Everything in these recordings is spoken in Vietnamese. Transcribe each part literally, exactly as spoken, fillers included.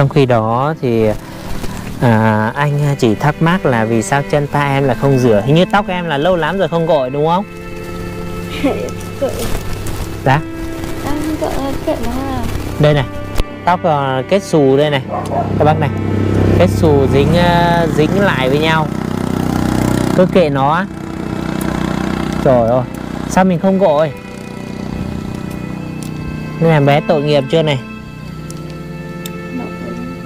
Trong khi đó thì à, anh chỉ thắc mắc là vì sao chân ta em là không rửa. Hình như tóc em là lâu lắm rồi không gội đúng không? Dạ? Đây này, tóc kết xù đây này các bác này, kết xù dính dính lại với nhau, cứ kệ nó. Trời ơi, sao mình không gội? Nên là bé tội nghiệp chưa này.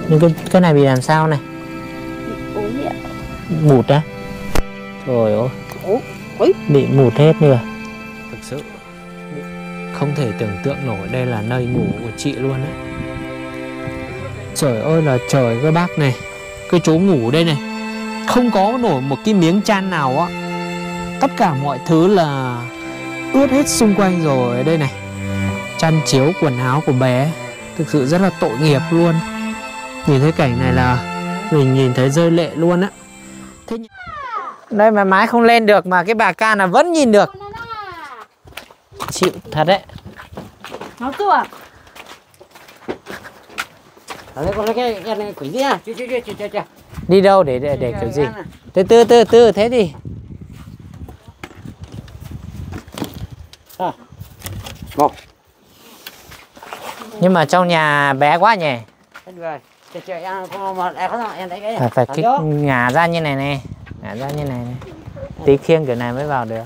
Nhưng cái, cái này bị làm sao này? Mụt á? Trời ơi, bị mụt hết rồi. Thực sự không thể tưởng tượng nổi, đây là nơi ngủ của chị luôn á. Trời ơi là trời các bác này, cái chỗ ngủ đây này không có nổi một cái miếng chăn nào á. Tất cả mọi thứ là ướt hết xung quanh rồi đây này. Chăn chiếu quần áo của bé thực sự rất là tội nghiệp luôn. Nhìn thấy cảnh này là mình nhìn thấy rơi lệ luôn á. Thế... đây mà mái không lên được mà cái bà Can là vẫn nhìn được. Chịu thật đấy. Nó tu à? Đi đâu để để, để kiểu gì? Từ từ từ từ thế đi. Nhưng mà trong nhà bé quá nhỉ. À, phải kích ngả ra như này này, ngả ra như này này, tí khiêng kiểu này mới vào được.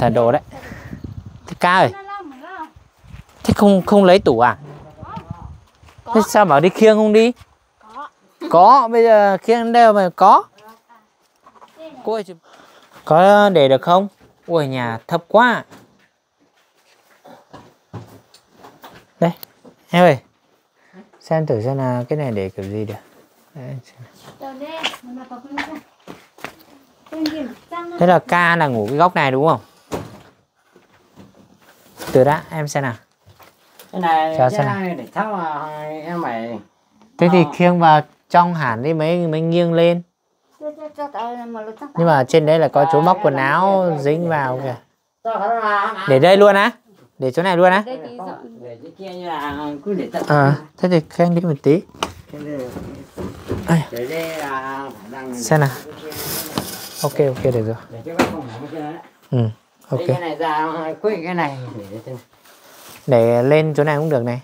Thả đồ đấy. Thế Ca ơi, thế không không lấy tủ à? Thế sao bảo đi khiêng không đi? Có, bây giờ khiêng đâu mà có. Cô ơi, có để được không? Ui nhà thấp quá. Đây, em ơi, xem thử xem là cái này để kiểu gì được. Đấy. Thế là Ca là ngủ cái góc này đúng không? Từ đã, em xem nào. Cái này, chờ cái này để tháo em phải. Thế thì khiêng vào trong hẳn đi mới, mới nghiêng lên. Nhưng mà trên đấy là có chỗ móc quần áo dính vào kìa. Để đây luôn á? Để chỗ này luôn á? À, thế thì khen đi một tí. À, xem nào. Ok, ok, được rồi. Ừ, ok. Cái này ra, quên cái này. Để lên chỗ này cũng được này.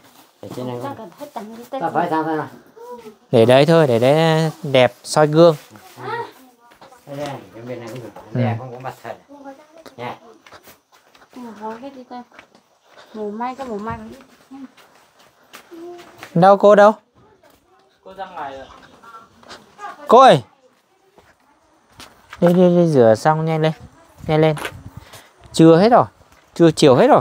Để đấy thôi, để đấy đẹp, soi gương. Ừ. Đâu cô đâu? Cô ra ngoài rồi. Cô ơi, đi, đi đi rửa xong nhanh lên, nhanh lên. Trưa hết rồi, trưa chiều hết rồi.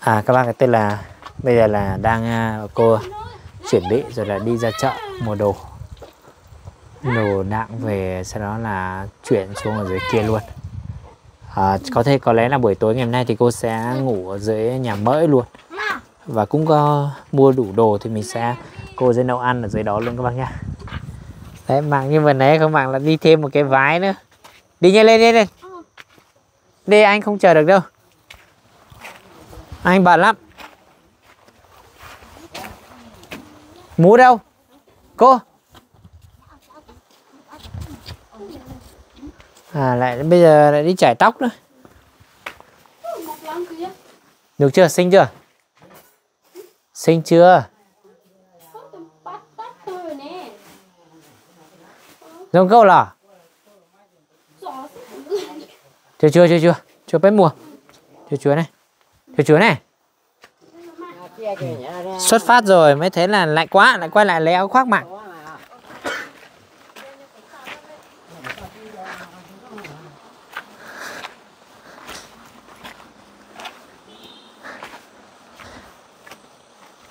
À các bác, cái tên là bây giờ là đang cô chuẩn bị rồi là đi ra chợ mua đồ, đồ đạm về, sau đó là chuyển xuống ở dưới kia luôn. À, có thể có lẽ là buổi tối ngày hôm nay thì cô sẽ ngủ ở dưới nhà mới luôn, và cũng có mua đủ đồ thì mình sẽ cô sẽ nấu ăn ở dưới đó luôn các bạn nha. Đấy, mặc như vừa nãy không mặc là đi thêm một cái vái nữa. Đi nhanh lên, lên lên đi, anh không chờ được đâu, anh bận lắm. Mú đâu cô? À, lại bây giờ lại đi chải tóc nữa. Được chưa, xinh chưa? Xinh chưa? Giống câu là chưa chưa chưa chưa chưa bếp mùa chưa chưa này chưa chưa này. Ừ. Xuất phát rồi mới thấy là lạnh quá, lại quay lại lấy áo khoác mặc.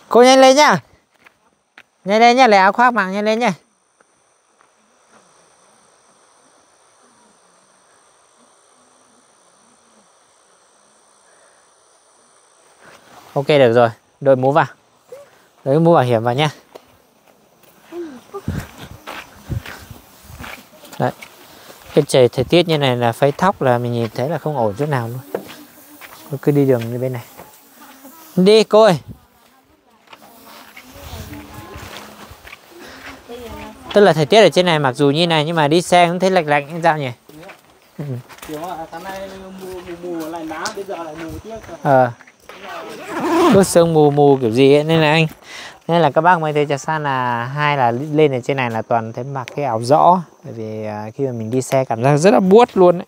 Cô nhanh lên nhá, nhanh lên nhá, lấy áo khoác mặc nhanh lên nhá. Ok được rồi, đội mũ vào, đội mũ bảo hiểm vào nha. Đấy, cái trời thời tiết như này là phấy tóc là mình nhìn thấy là không ổn chút nào luôn. Tôi cứ đi đường như bên này. Đi cô ơi. Tức là thời tiết ở trên này mặc dù như này nhưng mà đi xe cũng thấy lạnh lạnh như sao nhỉ? Ừ. Ờ. Cứ sương mù mù kiểu gì ấy. Nên là anh, nên là các bác mấy thấy trà san là hai là lên ở trên này là toàn thấy mặc cái áo rõ. Bởi vì khi mà mình đi xe cảm giác rất là buốt luôn đấy.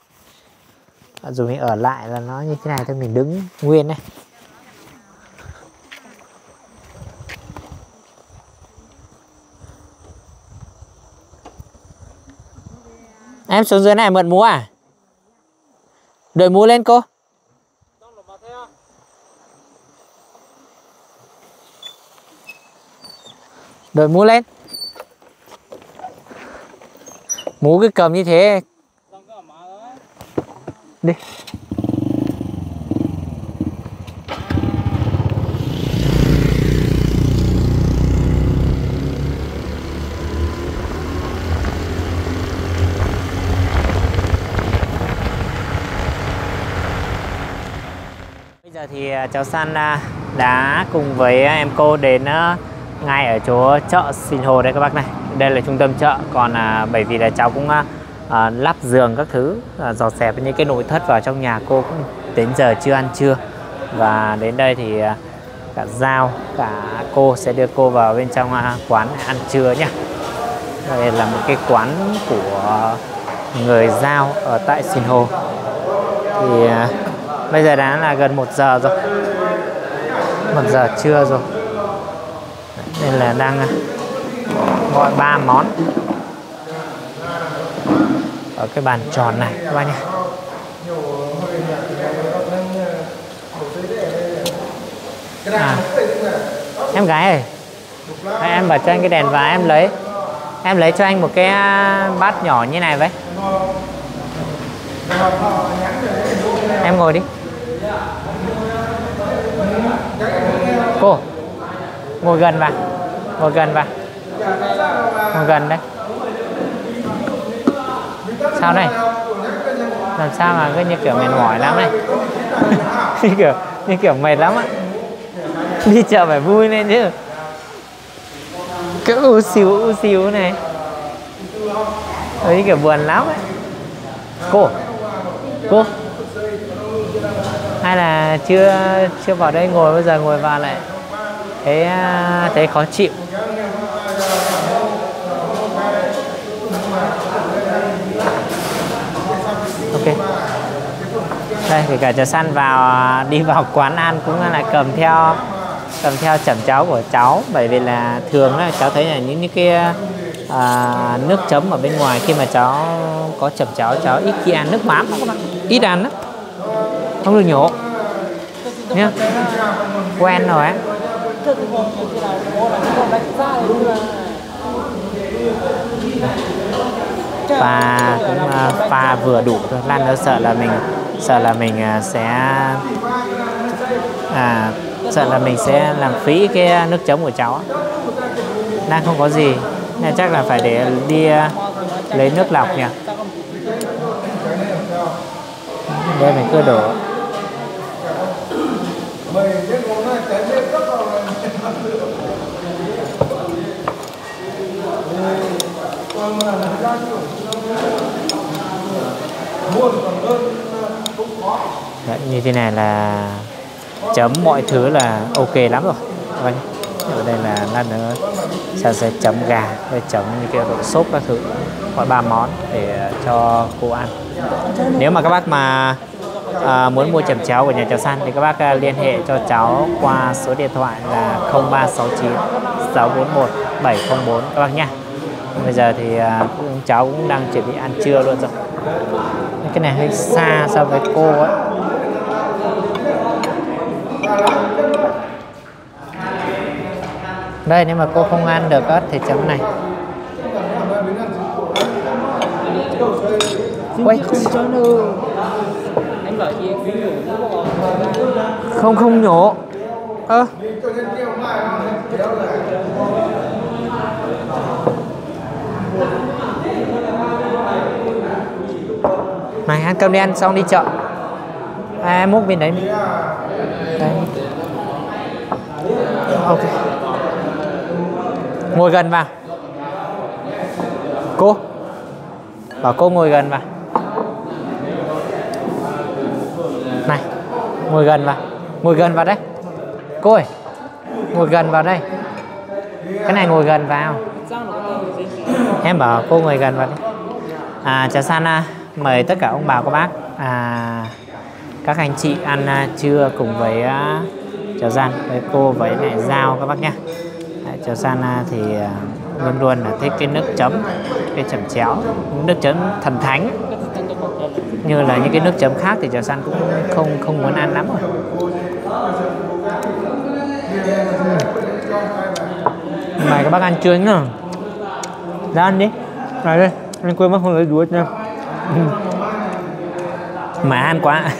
Dù mình ở lại là nó như thế này thôi, mình đứng nguyên đấy. Em xuống dưới này mượn mũ à? Đội mũ lên cô. Đội mũ lên. Mũ cứ cầm như thế. Đi. Thì cháu San đã cùng với em cô đến ngay ở chỗ chợ Sinh Hồ đây các bác này. Đây là trung tâm chợ, còn bởi vì là cháu cũng lắp giường các thứ, dọn dẹp những cái nội thất vào trong nhà cô cũng đến giờ chưa ăn trưa. Và đến đây thì cả Giao, cả cô sẽ đưa cô vào bên trong quán ăn trưa nhé. Đây là một cái quán của người Giao ở tại Sinh Hồ. Thì bây giờ đã là gần một giờ rồi, một giờ trưa rồi. Nên là đang gọi ba món ở cái bàn tròn này các bác nhé. À, em gái ơi, em bảo cho anh cái đèn và em lấy em lấy cho anh một cái bát nhỏ như này vậy. Em ngồi đi. Cô ngồi gần vào, ngồi gần vào, ngồi gần đấy. Sao này? Làm sao mà cứ như kiểu mệt mỏi lắm này? Như kiểu như kiểu mệt lắm á. Đi chợ phải vui lên chứ. Cứ u xíu u xíu này. Ấy kiểu buồn lắm ấy. Cô, cô. Hay là chưa chưa vào đây ngồi, bây giờ ngồi vào lại thấy thấy khó chịu. Ok. Đây thì cả trà San vào đi vào quán ăn cũng là cầm theo cầm theo chẩm cháo của cháu, bởi vì là thường là cháu thấy là những những cái à, nước chấm ở bên ngoài, khi mà cháu có chẩm cháo cháu ít khi ăn nước mắm, ít ăn đó. Không được nhổ nhá, quen rồi ấy. Pha cũng uh, pha vừa đủ thôi, lát nữa sợ là mình sợ là mình uh, sẽ à, sợ là mình sẽ làm phí cái nước chấm của cháu. Đang không có gì nên chắc là phải để đi uh, lấy nước lọc nhỉ. Đây mình cứ đổ. Đấy, như thế này là chấm mọi thứ là ok lắm rồi. Ở đây là lát nữa sẽ sẽ chấm gà, rồi chấm như cái độ sốt các thứ, gọi ba món để cho cô ăn. Nếu mà các bác mà à, muốn mua chẩm cháo của nhà cháu San thì các bác à, liên hệ cho cháu qua số điện thoại là không ba sáu chín sáu bốn một bảy không bốn các bác nhé. Bây giờ thì à, cháu cũng đang chuẩn bị ăn trưa luôn rồi. Cái này hơi xa so với cô ấy. Đây, nếu mà cô không ăn được thì chấm này. Quay. Không không nhổ. Ơ. À. Mày ăn cơm đi, ăn xong đi chợ. À, mốt bên đấy. Đấy. Ok. Ngồi gần vào. Cô. Bảo cô ngồi gần vào. Này, ngồi gần vào. Ngồi gần vào đấy. Cô ơi, ngồi gần vào đây. Cái này ngồi gần vào. Em bảo cô ngồi gần vào đi. À, chào Sana. Mời tất cả ông bà, các bác, à, các anh chị ăn trưa cùng với uh, chào San, với cô, với lại Giao các bác nhé. Chào Sana thì uh, luôn luôn là thích cái nước chấm, cái chấm chéo, nước chấm thần thánh. Như là những cái nước chấm khác thì chào San cũng không không muốn ăn lắm rồi. Mời các bác ăn trưa nữa. Ra ăn đi. Này đây, anh quên mất không lấy đũa nha. Mà ăn quá.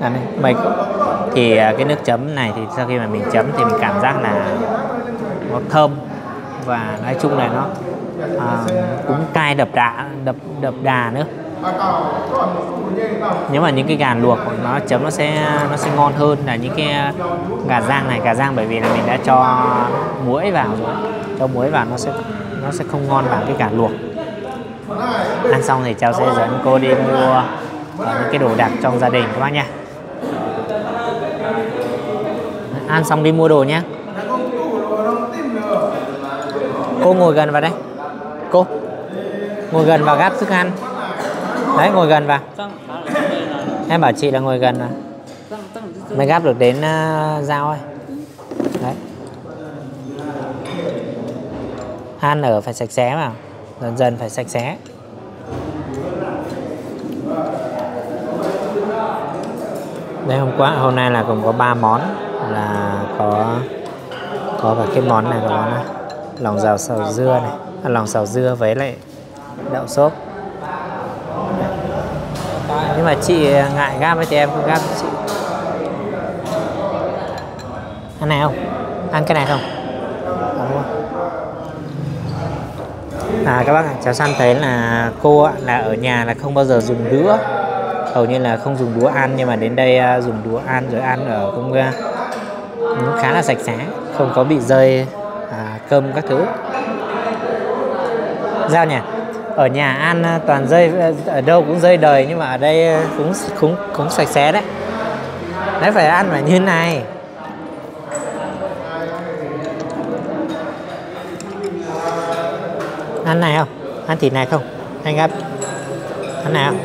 À, mày thì cái nước chấm này thì sau khi mà mình chấm thì mình cảm giác là nó thơm, và nói chung là nó à, cũng cay đậm đà đậm đậm đà nữa. Nếu mà những cái gà luộc nó chấm nó sẽ nó sẽ ngon hơn là những cái gà rang này. Gà rang bởi vì là mình đã cho muối vào rồi, cho muối vào nó sẽ nó sẽ không ngon bằng cái gà luộc. Ăn xong thì cháu sẽ dẫn cô đi mua những cái đồ đạc trong gia đình các bác nha. Ăn xong đi mua đồ nhé. Cô ngồi gần vào đây. Cô ngồi gần vào gắp thức ăn. Đấy, ngồi gần vào. Em bảo chị là ngồi gần vào. Mới gắp được đến uh, Dao ơi. Đấy. Ăn ở phải sạch sẽ mà. Dần dần phải sạch sẽ. Đây, hôm qua hôm nay là gồm có ba món, là có có cả cái món này, có món này. Lòng rào sầu dưa này, à, lòng sầu dưa với lại đậu xốp. Nhưng mà chị ngại gắp thì em cũng gắp chị. Ăn này không? Ăn cái này không? À, các bác, cháu San thấy là cô là ở nhà là không bao giờ dùng đũa, hầu như là không dùng đũa ăn, nhưng mà đến đây dùng đũa ăn rồi, ăn ở cũng, cũng khá là sạch sẽ, không có bị rơi à, cơm các thứ. Giao nhỉ, ở nhà ăn toàn rơi, ở đâu cũng rơi đời, nhưng mà ở đây cũng cũng cũng sạch sẽ đấy. Đấy, phải ăn phải như này. Ăn này không? Ăn thịt này không? Anh gắp. Ăn này không?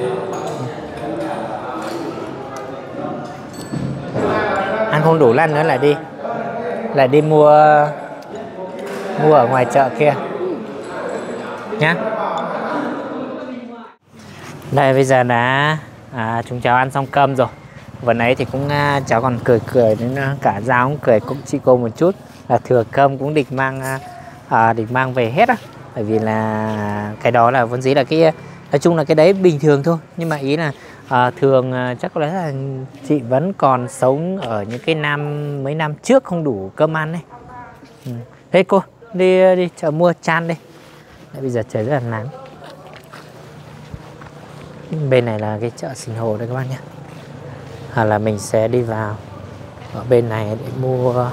Ăn không đủ lăn nữa là đi Là đi mua Mua ở ngoài chợ kia nhá. Đây, bây giờ đã à, chúng cháu ăn xong cơm rồi. Vừa nãy thì cũng à, cháu còn cười cười đến cả Giáo cũng cười, cũng chị cô một chút là thừa cơm cũng định mang à, định mang về hết á. Bởi vì là cái đó là vốn dĩ là cái, nói chung là cái đấy bình thường thôi. Nhưng mà ý là à, thường chắc có lẽ là chị vẫn còn sống ở những cái năm, mấy năm trước không đủ cơm ăn đấy. Ừ. Thế cô, đi đi chợ mua chan đi. Đấy, bây giờ trời rất là nắng. Bên này là cái chợ Sinh Hồ đây các bạn nhé. Hoặc là mình sẽ đi vào ở bên này để mua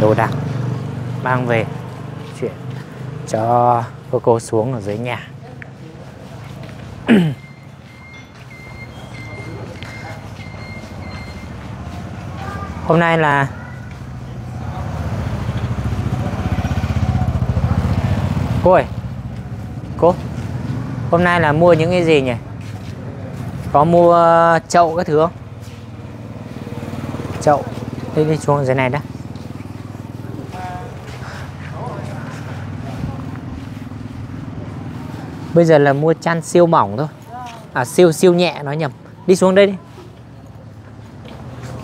đồ đạc mang về chuyển cho cô cô xuống ở dưới nhà. Hôm nay là cô ơi, cô hôm nay là mua những cái gì nhỉ? Có mua chậu các thứ không? Chậu đi đi xuống dưới này đã. Bây giờ là mua chăn siêu mỏng thôi. À, siêu siêu nhẹ, nói nhầm. Đi xuống đây đi.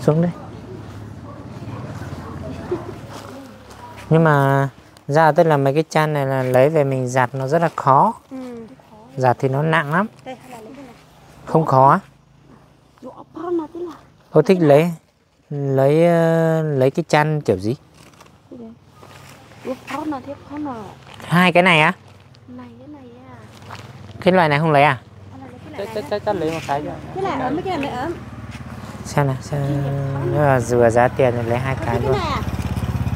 Xuống đây. Nhưng mà ra tức là mấy cái chăn này là lấy về mình giặt nó rất là khó. Giặt thì nó nặng lắm. Không khó. Cô thích lấy lấy lấy cái chăn kiểu gì? Hai cái này á? À? Cái loại này không lấy à? chắc lấy một cái cho. Cái này ấm, cái này ấm. Xem nào, xem là vừa giá tiền thì lấy hai cái luôn.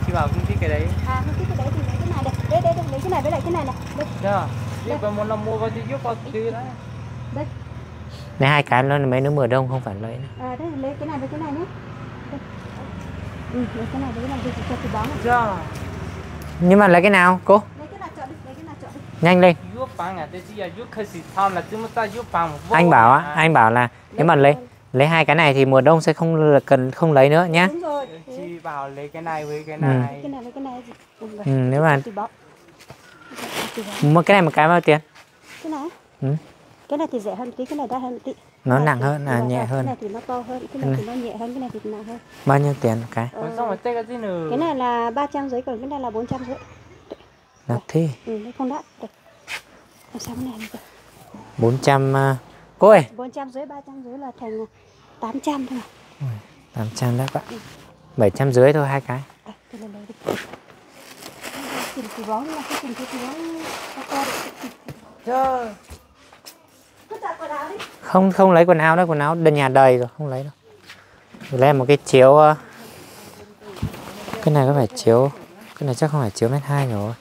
Chị bảo không thích cái đấy. À không thích cái đấy thì lấy cái này đây. Đây đây lấy cái này với lại cái này này. Đây. Dạ. Nếu mà muốn làm mua vào thì giúp vào chứ đấy. Đây. Lấy hai cái nó mấy nó mùa đông không phải lấy. À đây lấy cái này với cái này nhé. Ừ, lấy cái này với cái này cho chị bóng. Dạ. Nhưng mà lấy cái nào cô? Nhanh lên. Anh bảo á, anh bảo là nếu mà lấy lấy hai cái này thì mùa đông sẽ không cần không lấy nữa nhá. Đúng rồi. Chị bảo lấy cái này với cái này. Cái này với cái này gì? Ừ, nếu mà mua cái này một cái bao tiền? Cái này. Ừ. Cái này thì rẻ hơn tí, cái này đắt hơn tí. Nó nặng hơn à, nhẹ hơn. Cái này thì nó to hơn, cái này thì nó nhẹ hơn, cái này thì nặng hơn. Bao nhiêu tiền một cái? Cái này là ba trăm rưỡi, còn cái này là bốn trăm rưỡi. Đắt thế. Ừ, không đắt. Sao cái này bốn trăm cô ơi. bốn trăm rưỡi, ba trăm rưỡi là thành tám trăm thôi. Ừ, tám trăm đã các bạn. bảy trăm rưỡi thôi hai cái. Cái này lấy đi. Tìm cái bó là cái tìm cái bó nó to đấy. Trời. Cứ tặng quần áo đi. Không không lấy quần áo đó, quần áo nhà đầy rồi, không lấy đâu. Lấy một cái chiếu. Cái này có phải chiếu. Cái này chắc không phải chiếu mét hai rồi.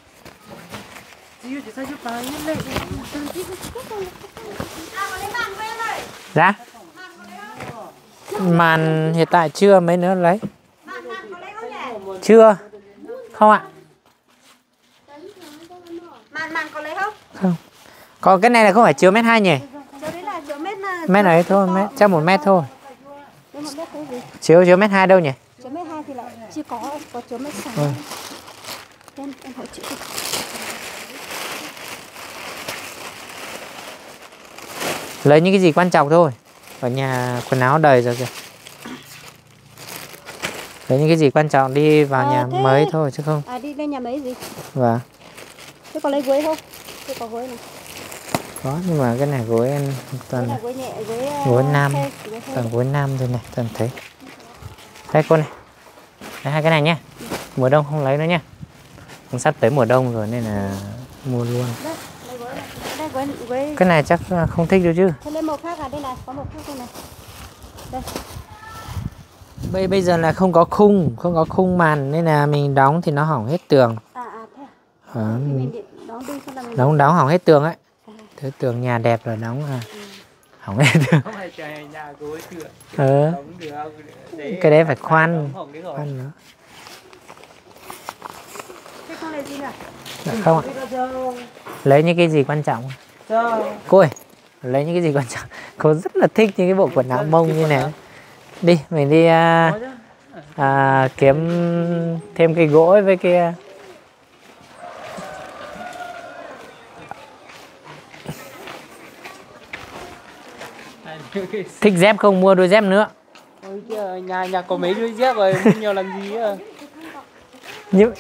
Dạ. Màn hiện tại chưa, mấy nữa lấy. Chưa. Không ạ. Màn màn có lấy không? Không. Còn cái này là không phải chứa mét hai nhỉ? Mét ấy thôi, mét, chắc một mét thôi. Chiếu chứa mét hai đâu nhỉ? Chứa mét hai thì lại chưa có, có chứa mét sáu. Em em hỏi chị. Lấy những cái gì quan trọng thôi. Ở nhà quần áo đầy rồi kìa. Lấy những cái gì quan trọng đi vào à, nhà mới thôi chứ không. À đi lên nhà mấy gì? Vâng. Thế có lấy gối không? Thế có gối này. Có nhưng mà cái này gối em toàn là gối nhẹ, gối gối nam. Toàn gối nam thôi này, toàn thấy. Đây cô này. Đây hai cái này nhá. Mùa đông không lấy nữa nhá. Cũng sắp tới mùa đông rồi nên là mua luôn. Đấy. Cái này chắc không thích đâu chứ. Thế lấy một khác à, đây này, có một khác đây này. Đây. Bây bây giờ là không có khung, không có khung màn nên là mình đóng thì nó hỏng hết tường. À à thế. À, mình điện đóng đi xong là mình đóng đóng hỏng hết tường ấy. À. Thế tường nhà đẹp là đóng à. Ừ. Hỏng hết tường. Không phải trời nhà gối tựa. Ờ. Cái đấy phải khoan. Khoan nữa. Thế con này gì nhỉ? Dạ, không ạ. Lấy những cái gì quan trọng? Cô ơi, lấy những cái gì quan trọng? Cô rất là thích những cái bộ quần áo mông như này. Đi, mình đi à, à, kiếm thêm cái gỗ với cái... Thích dép không? Mua đôi dép nữa. Nhà nhà có mấy đôi dép rồi, mua nhiều làm gì nữa. Nhưng,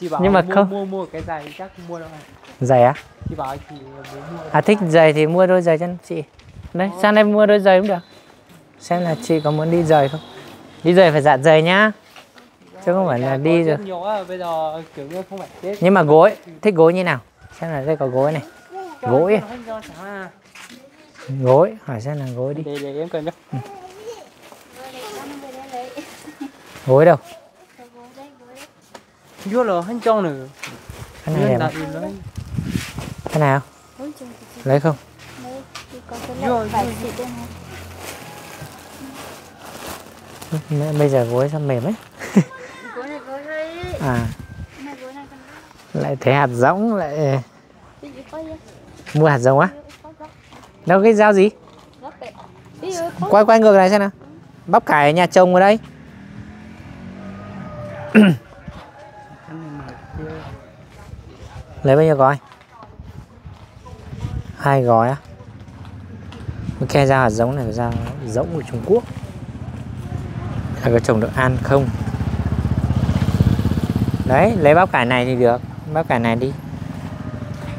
chị bảo nhưng mà mua, không mua mua cái giày chắc mua đâu này. Giày á? Chị bảo chị mua. À thích giày thì mua đôi giày cho chị. Đấy, sang đây mua đôi giày cũng được. Xem là chị có muốn đi giày không? Đi giày phải dặn giày nhá. Chứ không phải là đi rồi. Bây giờ kiểu như không phải Tết. Nhưng mà gối, thích gối như nào? Xem là đây có gối này. Gối. Gối, hỏi xem là gối đi. Để để em coi nhá. Gối đâu? Vô là hân trâu nữa. Cái này đẹp. Cái nào? Lấy không? Bây giờ gối sao mềm ấy. À. Lại thấy hạt giống lại. Mua hạt giống á? Đâu cái dao gì? Quay quay ngược này xem nào. Bắp cải nhà chồng ở đây. Lấy bao nhiêu gói? Hai gói á? Cái okay, dao hạt giống này là dao giống của Trung Quốc. Là có trồng được ăn không? Đấy, lấy bắp cải này thì được. Bắp cải này đi.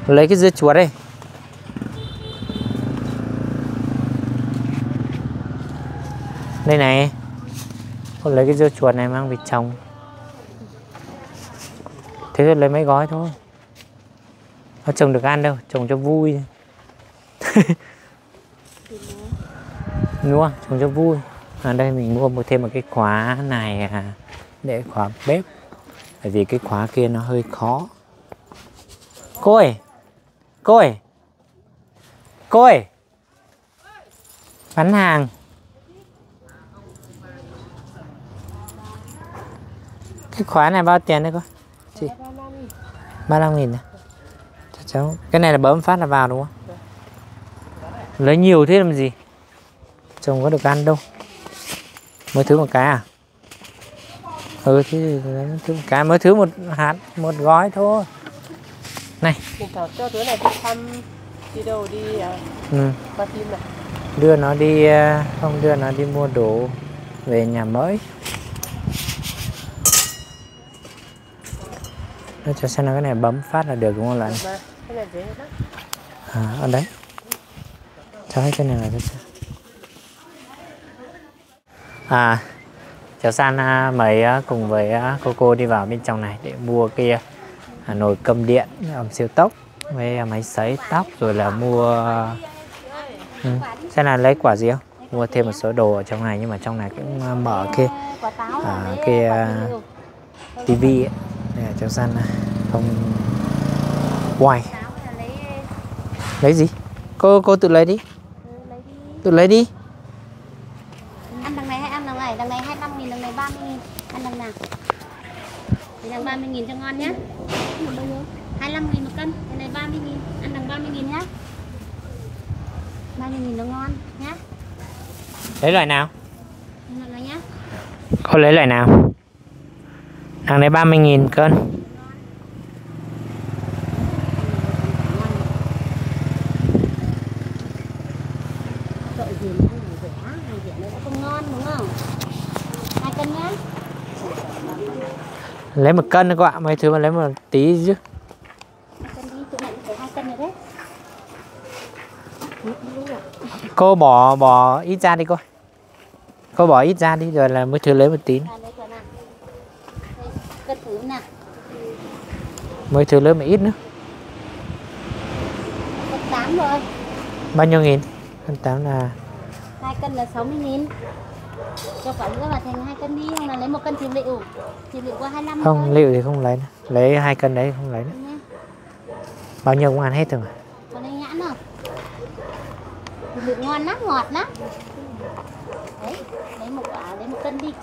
Lấy cái dưa chuột đây. Đây này. Cô lấy cái dưa chuột này mang về trồng. Thế rồi lấy mấy gói thôi. Nó trồng được ăn đâu, trồng cho vui. đúng không, trông cho vui. Ở đây mình mua một thêm một cái khóa này à, để khóa bếp, bởi vì cái khóa kia nó hơi khó. Cô ơi, cô ơi, cô ơi, bán hàng. Cái khóa này bao tiền đấy cô? Chị ba mươi lăm nghìn à? Cháu, cái này là bấm phát là vào đúng không? Lấy nhiều thế làm gì? Chồng có được ăn đâu. Mới thứ một cái à? Ừ, thì thứ một cái, mới thứ một hạt, một gói thôi. Này. Mình cho đứa này đi thăm, đi đâu đi à? Ừ. Qua phim này. Đưa nó đi, không đưa nó đi mua đồ về nhà mới. Nó cho xem là cái này bấm phát là được đúng không? Là cái này dễ đó. À, ở đấy. Cho hết cái này là được. À, cháu San mời cùng với cô cô đi vào bên trong này để mua cái nồi cơm điện ẩm siêu tốc với máy sấy tóc, rồi là mua ừ. Xem là lấy quả gì không? Mua thêm một số đồ ở trong này, nhưng mà trong này cũng mở cái à, cái uh, tivi ấy. Đây là cháu San không quay. Lấy gì? Cô cô tự lấy đi. Tự lấy đi. Đằng này hai mươi lăm nghìn, đằng này ba mươi nghìn. Ăn đằng nào? Đằng ba mươi nghìn cho ngon nhé. Hai mươi lăm nghìn một cân. Đằng này ba mươi nghìn. Ăn đằng ba mươi nghìn nhé. Ba mươi nghìn nó ngon nhé. Lấy loại nào? Cô lấy loại nào? Đằng này ba mươi nghìn cân. Lấy một cân nữa các bạn, mấy thứ mà lấy một tí chứ. Cô bỏ bỏ ít ra đi cô. Cô bỏ ít ra đi rồi là mấy thứ lấy một tí. Mấy thứ lấy một ít nữa. Bao nhiêu nghìn? tám là hai cân là sáu mươi nghìn. Cho cả nữa mà thành hai cân đi, không là lấy một cân thịt lựu. Thịt lựu có hai mươi lăm. Không, lựu thì không lấy nữa. Lấy hai cân đấy không lấy nữa. Nè. Bao nhiêu cũng ăn hết rồi. Còn đây nhãn không? Thịt lựu ngon lắm, ngọt lắm. Đấy, lấy một quả, lấy một cân đi.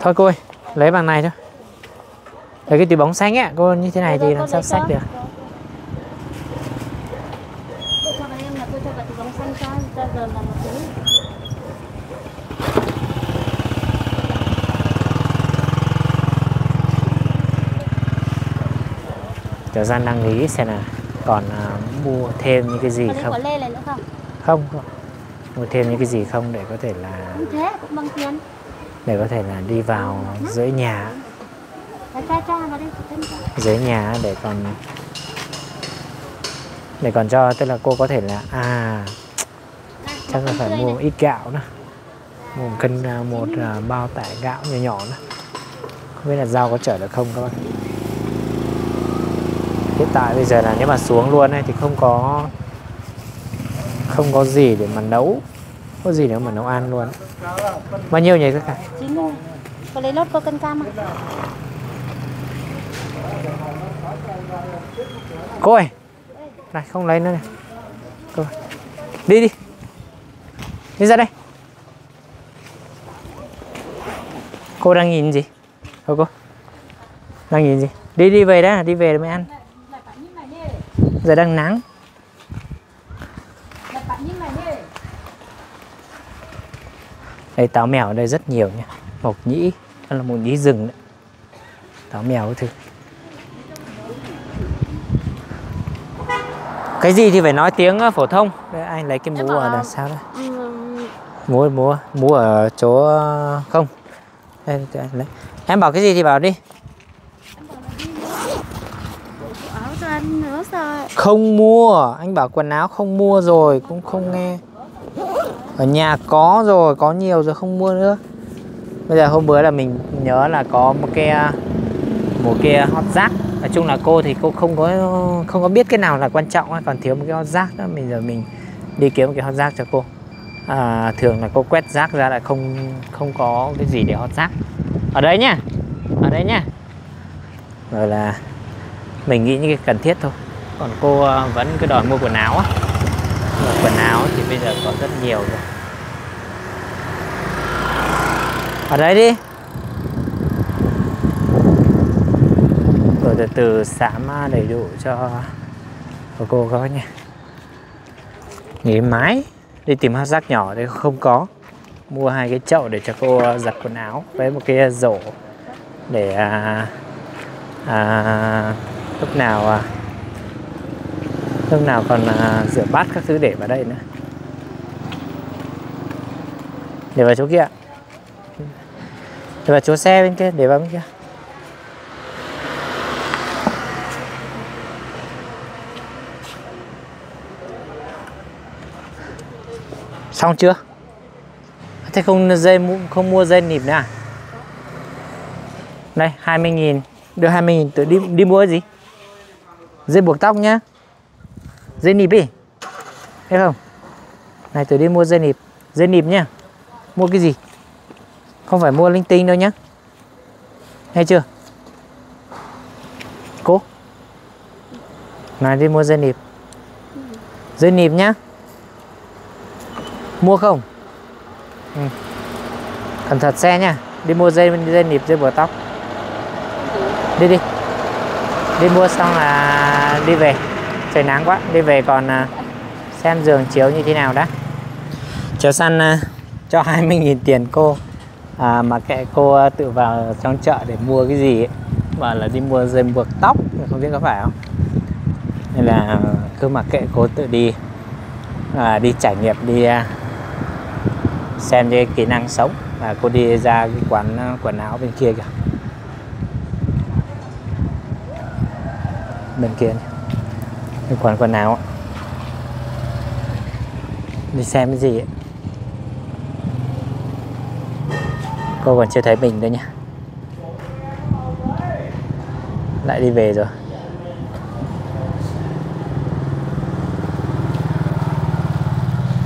Thôi cô ơi, lấy bằng này thôi. Lấy cái túi bóng xanh ấy, cô như thế này thì làm sao xách được. Cô cho em là cô cho cả túi bóng xanh cho, cho giờ là một túi. Cháu San đang nghĩ xem là còn uh, mua thêm những cái gì không? Lê này nữa không? Không, không. Mua thêm những cái gì không để có thể là cũng thế, cũng bằng tiền. Để có thể là đi vào dưới nhà. Dưới nhà để còn để còn cho, tức là cô có thể là à chắc là phải mua ít gạo nữa. Mua một cân uh, một uh, bao tải gạo nhỏ nhỏ nữa. Không biết là rau có chở được không các bạn. Hiện tại bây giờ là nếu mà xuống luôn này thì không có không có gì để mà nấu, có gì để mà nấu ăn luôn. Bao nhiêu nhỉ các bạn? chín mươi. Có lấy lót có cân cam à? Cô ơi, này không lấy nữa này. Cô ơi. Đi đi. Đi ra đây. Cô đang nhìn gì? Thôi cô. Đang nhìn gì? Đi đi về đã, đi về mới ăn. Giờ đang nắng. Đây táo mèo ở đây rất nhiều nha. Mộc nhĩ, đó là mộc nhĩ rừng đấy. Táo mèo thử. Cái gì thì phải nói tiếng phổ thông. Đây, anh lấy cái mũ ở đằng sau đây. Mũ mũ mũ ở chỗ không. Đây, đây, lấy. Em bảo cái gì thì bảo đi. Không mua, anh bảo quần áo không mua rồi, cũng không nghe. Ở nhà có rồi, có nhiều rồi không mua nữa. Bây giờ hôm bữa là mình nhớ là có một cái một cái hot rác. Nói chung là cô thì cô không có không có biết cái nào là quan trọng, còn thiếu một cái hot rác đó. Bây giờ mình đi kiếm một cái hot rác cho cô. à, thường là có quét rác ra là không không có cái gì để hót rác ở đấy nhá, ở đấy nhá. Rồi là mình nghĩ những cái cần thiết thôi, còn cô vẫn cứ đòi mua quần áo á. Quần áo thì bây giờ có rất nhiều rồi. Ở đấy đi. Rồi từ từ xám đầy đủ cho cô có nha. Nghỉ mái đi tìm hác rác nhỏ đấy không có. Mua hai cái chậu để cho cô giặt quần áo với một cái rổ để à, à, lúc nào à, lúc nào còn à, rửa bát các thứ để vào đây nữa, để vào chỗ kia, để vào chỗ xe bên kia, để vào bên kia. Xong chưa? Thế không dây không mua dây nịp nữa à? Đây hai mươi nghìn, đưa hai mươi nghìn tự đi đi mua cái gì? Dây buộc tóc nhá. Dây nịp đi. Thấy không? Này tự đi mua dây nịp, dây nịp nhá. Mua cái gì? Không phải mua linh tinh đâu nhá. Nghe chưa? Cố. Này đi mua dây nịp. Dây nịp nhá. Mua không? Ừ. Cẩn thận xe nha. Đi mua dây dây nịp, dây bờ tóc. Đi đi. Đi mua xong là đi về. Trời nắng quá. Đi về còn xem giường chiếu như thế nào đã. Chiều săn cho hai mươi nghìn tiền cô. À, mà kệ cô tự vào trong chợ để mua cái gì ấy. Mà là đi mua dây buộc tóc. Không biết có phải không? Nên là cứ mặc kệ cô tự đi. À, đi trải nghiệm, đi... xem cái kỹ năng sống. Và cô đi ra cái quán quần áo bên kia kìa, bên kia cái quán quần áo đi xem cái gì ấy. Cô còn chưa thấy mình đâu nhá, lại đi về rồi.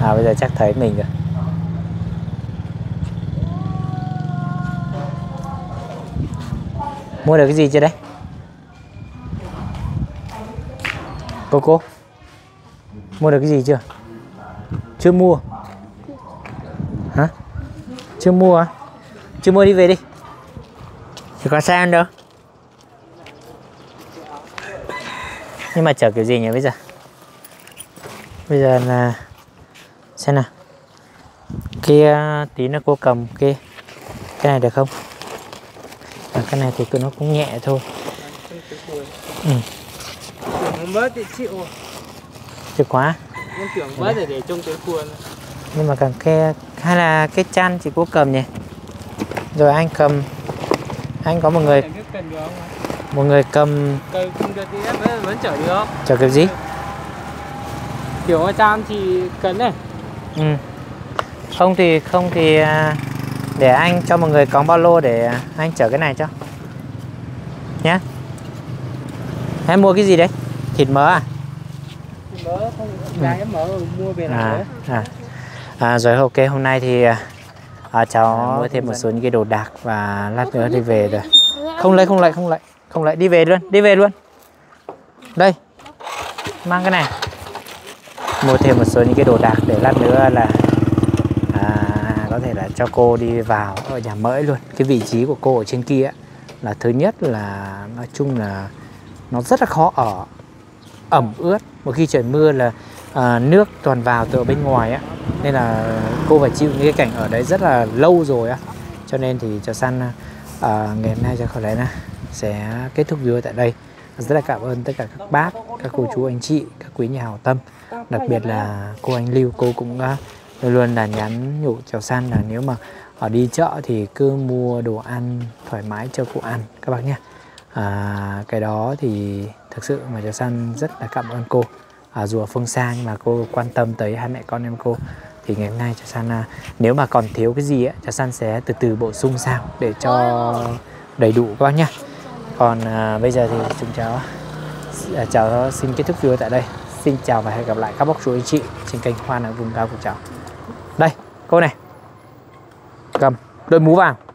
À bây giờ chắc thấy mình rồi. Mua được cái gì chưa đấy? Cô cô mua được cái gì chưa? Chưa mua. Hả? Chưa mua à? Chưa mua đi về đi. Chỉ có xe ăn đâu. Nhưng mà chở kiểu gì nhỉ bây giờ? Bây giờ là xem nào. Kia tí nữa cô cầm kia. Cái này được không? À, cái này thì tụi nó cũng nhẹ thôi. Ừ. Chưa quá. Nhưng mà càng kia hay là cái chăn chỉ có cầm nhỉ. Rồi anh cầm, anh có một người, một người cầm. Chở kiểu gì? Kiểu chăn thì cần này. Ừ. Không thì không thì. Để anh cho một người cõng ba lô để anh chở cái này cho nhá. Em mua cái gì đấy? Thịt mỡ à? Thịt mỡ không, gái em mỡ mua về làm à, à. À, rồi ok, hôm nay thì à, cháu mua thêm một số những cái đồ đạc và lát nữa đi về rồi. Không lấy, không lấy, không lấy, không lấy, đi về luôn, đi về luôn. Đây, mang cái này. Mua thêm một số những cái đồ đạc để lát nữa là có thể là cho cô đi vào ở nhà mỡ luôn. Cái vị trí của cô ở trên kia là thứ nhất là nói chung là nó rất là khó ở, ẩm ướt. Một khi trời mưa là à, nước toàn vào từ bên ngoài á, nên là cô phải chịu những cái cảnh ở đấy rất là lâu rồi á. Cho nên thì cho săn à, ngày hôm nay cho khỏi đấy sẽ kết thúc video tại đây. Rất là cảm ơn tất cả các bác, các cô chú anh chị, các quý nhà hảo tâm, đặc biệt là cô anh Lưu. Cô cũng à, luôn luôn là nhắn nhủ Chèo San là nếu mà ở đi chợ thì cứ mua đồ ăn thoải mái cho cô ăn các bác nhé. À, cái đó thì thực sự mà Chèo San rất là cảm ơn cô. À, dù ở phương xa nhưng mà cô quan tâm tới hai mẹ con em cô. Thì ngày hôm nay Chèo San à, nếu mà còn thiếu cái gì ấy, Chèo San sẽ từ từ bổ sung sao để cho đầy đủ các bác nhé. Còn à, bây giờ thì chúng cháu à, cháu xin kết thúc video tại đây. Xin chào và hẹn gặp lại các bác chú anh chị trên kênh Hoa Nắng Vùng Cao của cháu. Đây, coi này. Cầm, đôi mũ vàng.